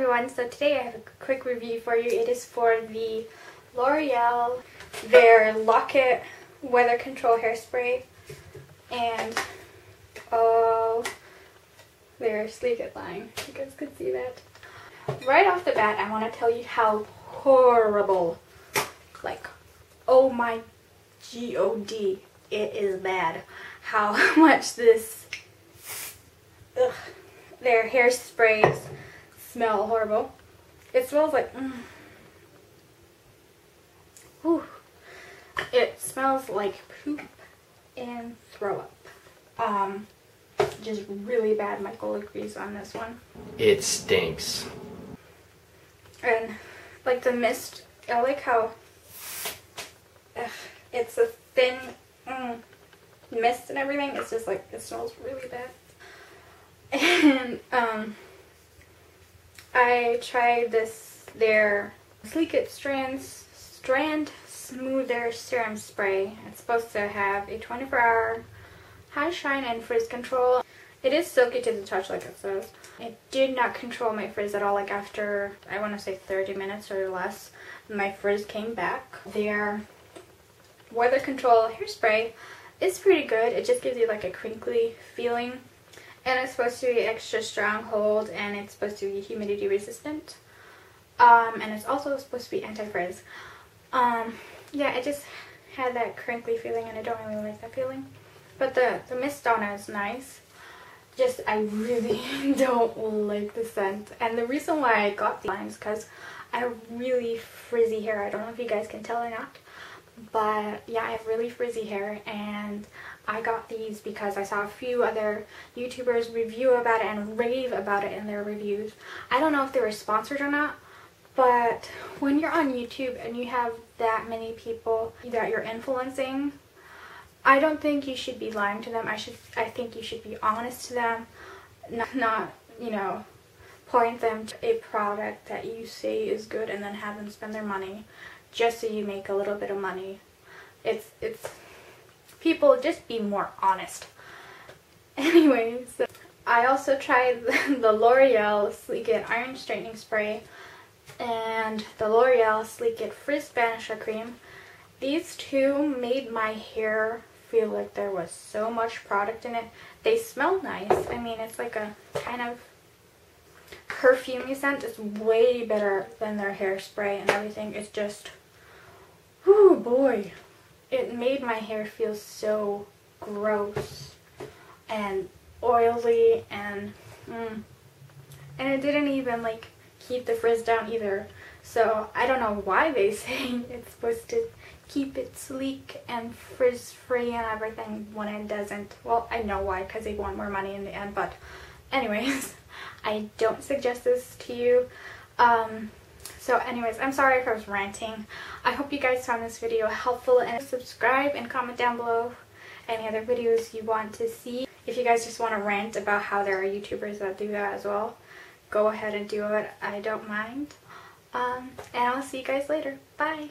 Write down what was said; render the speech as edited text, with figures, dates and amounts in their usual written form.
everyone, so today I have a quick review for you. It is for the L'Oreal, their Lock It Weather Control Hairspray, and all their Sleek It line. You guys could see that. Right off the bat, I want to tell you how horrible, like, oh my god, it is bad how much this, ugh, their hairsprays smell horrible. It smells like, it smells like poop and throw up. Just really bad. Michael agrees on this one. It stinks. And like the mist, I like how it's a thin mist and everything. It's just like, it smells really bad. And I tried this, their Sleek It Strand Smoother Serum Spray. It's supposed to have a 24-hour high shine and frizz control. It is silky to the touch, like it says. It did not control my frizz at all. Like after, I want to say 30 minutes or less, my frizz came back. Their weather control hairspray is pretty good. It just gives you like a crinkly feeling. And it's supposed to be extra strong hold, and it's supposed to be humidity resistant. And it's also supposed to be anti-frizz. Yeah, I just had that crinkly feeling, and I don't really like that feeling. But the mist on it is nice. Just, I really don't like the scent. And the reason why I got these lines is because I have really frizzy hair. I don't know if you guys can tell or not. But yeah, I have really frizzy hair, and I got these because I saw a few other YouTubers review about it and rave about it in their reviews. I don't know if they were sponsored or not, but when you're on YouTube and you have that many people that you're influencing, I don't think you should be lying to them. I think you should be honest to them, not you know, point them to a product that you say is good and then have them spend their money just so you make a little bit of money. It's people, just be more honest. Anyways, I also tried the L'Oreal Sleek It Iron Straightening Spray and the L'Oreal Sleek It Frizz Banisher Cream. These two made my hair feel like there was so much product in it. They smell nice. I mean, it's like a kind of perfumey scent. It's way better than their hairspray and everything. It's just, oh boy, it made my hair feel so gross and oily, and it didn't even like keep the frizz down either. So I don't know why they say it's supposed to keep it sleek and frizz free and everything when it doesn't. Well, I know why, because they want more money in the end. But anyways, I don't suggest this to you. So anyways, I'm sorry if I was ranting. I hope you guys found this video helpful, and subscribe and comment down below any other videos you want to see. If you guys just want to rant about how there are YouTubers that do that as well, go ahead and do it. I don't mind. And I'll see you guys later. Bye!